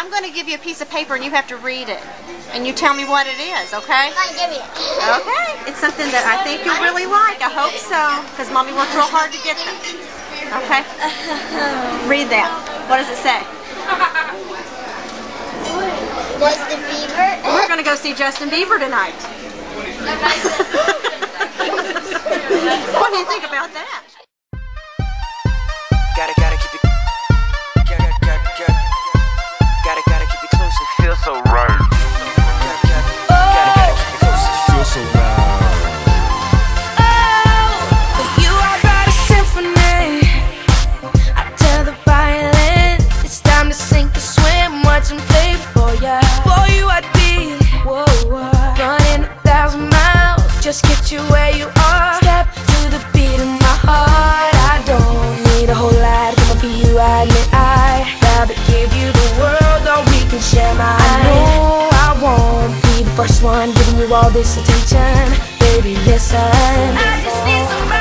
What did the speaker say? I'm going to give you a piece of paper and you have to read it. And you tell me what it is, okay? Fine, give me it. Okay. It's something that I think you'll really like. I hope so, because Mommy worked real hard to get them. Okay? Read that. What does it say? Justin Bieber. We're going to go see Justin Bieber tonight. What do you think about that? Gotta keep it. Gotta keep it close. It feels so right. Gotta keep it close. It feels so right. Oh, but you are about a symphony. I tear the violin. It's time to sink or swim. Watch and play for ya. For you, I'd be running 1,000 miles. Just get you where you are. Step to the beat of my heart. I don't need a whole lot. Come up for you, I admit I rather give you the world, or we can share mine. I know I won't be the first one giving you all this attention. Baby, listen. I just need somebody.